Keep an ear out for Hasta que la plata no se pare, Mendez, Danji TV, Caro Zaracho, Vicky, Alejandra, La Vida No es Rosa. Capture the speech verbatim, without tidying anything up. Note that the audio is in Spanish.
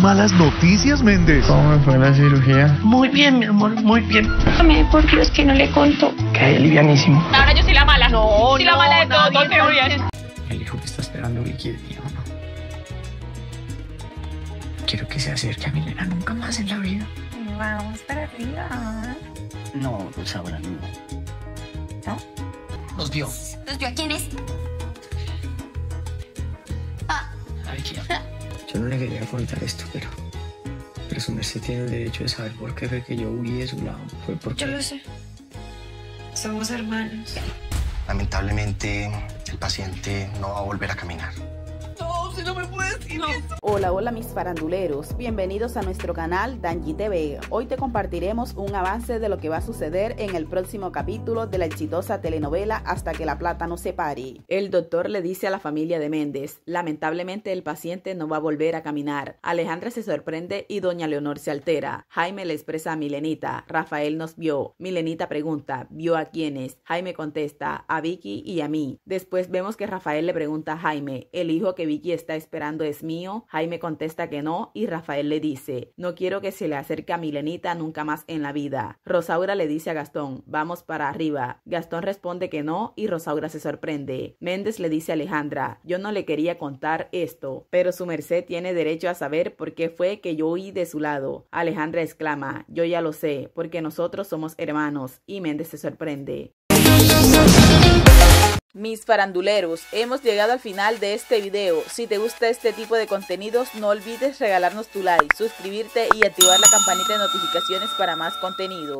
malas noticias, Méndez. ¿Cómo me fue la cirugía? Muy bien, mi amor, muy bien. Ay, por Dios, que no le contó. Caí livianísimo. Ahora yo soy la mala. No, soy la mala de todo, todo te ríes. El hijo que está esperando que quiere, tío, no. Quiero que se acerque a mi nena nunca más en la vida. Vamos para arriba. No, pues ahora no. ¿No? Nos vio. ¿Nos vio a quién es? Ah. A ver, ¿quién? Yo no le quería contar esto, pero... Pero su merced tiene el derecho de saber por qué fue que yo huí de su lado. Fue porque... Yo lo sé. Somos hermanos. Lamentablemente, el paciente no va a volver a caminar. No, si no me puede decir no. Eso. Hola, hola mis faranduleros. Bienvenidos a nuestro canal Danji T V. Hoy te compartiremos un avance de lo que va a suceder en el próximo capítulo de la exitosa telenovela Hasta que la plata no se pare. El doctor le dice a la familia de Méndez: lamentablemente el paciente no va a volver a caminar. Alejandra se sorprende y doña Leonor se altera. Jaime le expresa a Milenita: Rafael nos vio. Milenita pregunta: ¿vio a quiénes? Jaime contesta: a Vicky y a mí. Después vemos que Rafael le pregunta a Jaime: ¿el hijo que Vicky está esperando es mío? Jaime contesta que no y Rafael le dice: no quiero que se le acerque a Milenita nunca más en la vida. Rosaura le dice a Gastón: vamos para arriba. Gastón responde que no y Rosaura se sorprende. Méndez le dice a Alejandra: yo no le quería contar esto, pero su merced tiene derecho a saber por qué fue que yo huí de su lado. Alejandra exclama: yo ya lo sé, porque nosotros somos hermanos. Y Méndez se sorprende. Mis faranduleros, hemos llegado al final de este video. Si te gusta este tipo de contenidos, no olvides regalarnos tu like, suscribirte y activar la campanita de notificaciones para más contenido.